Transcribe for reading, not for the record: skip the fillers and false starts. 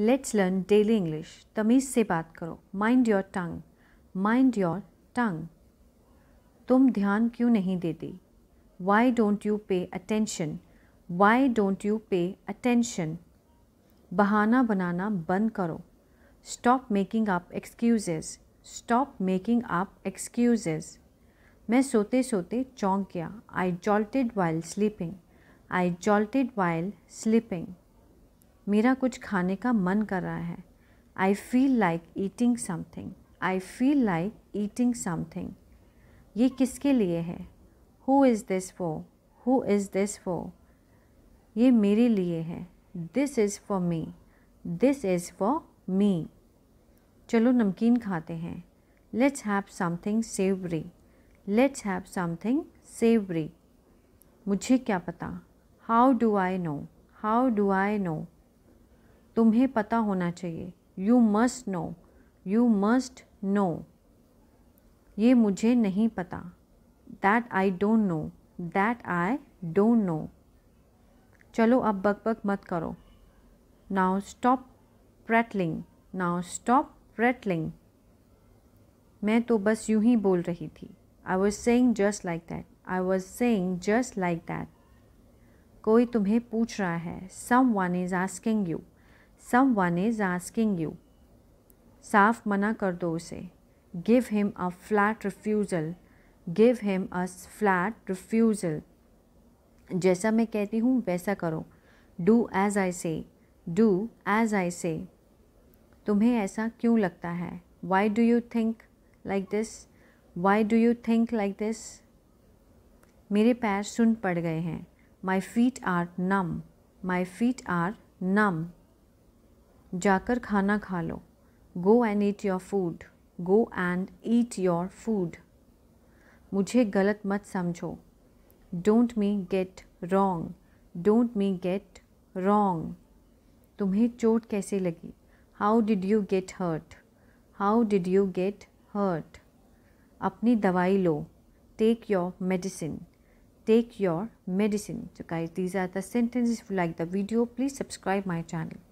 Let's learn daily English. तमीज़ से बात करो। Mind your tongue, mind your tongue. तुम ध्यान क्यों नहीं देती? Why don't you pay attention, why don't you pay attention. बहाना बनाना बंद करो। Stop making up excuses, stop making up excuses. मैं सोते सोते चौंक गया। I jolted while sleeping, I jolted while sleeping. मेरा कुछ खाने का मन कर रहा है। I feel like eating something, I feel like eating something. ये किसके लिए है? Who is this for, who is this for. ये मेरे लिए है। This is for me, this is for me. चलो नमकीन खाते हैं। Let's have something savoury, let's have something savoury. मुझे क्या पता? How do I know, how do I know. तुम्हें पता होना चाहिए। You must know, you must know. ये मुझे नहीं पता। That I don't know, that I don't know. चलो अब बकबक मत करो। Now stop prattling, now stop prattling. मैं तो बस यूं ही बोल रही थी। I was saying just like that, I was saying just like that. कोई तुम्हें पूछ रहा है। Someone is asking you, someone is asking you. साफ मना कर दो उसे। Give him a flat refusal, give him a flat refusal. जैसा मैं कहती हूँ वैसा करो। डू एज आई से, डू एज आई से। तुम्हें ऐसा क्यों लगता है? Why do you think like this, why do you think like this. मेरे पैर सुन पड़ गए हैं। My feet are numb, my feet are numb. जाकर खाना खा लो। Go and eat your food, go and eat your food. मुझे गलत मत समझो। Don't me get wrong, don't me get wrong. तुम्हें चोट कैसे लगी? How did you get hurt, how did you get hurt. अपनी दवाई लो। Take your medicine, take your medicine. So guys, these are the sentences. If you like the video, please subscribe my channel.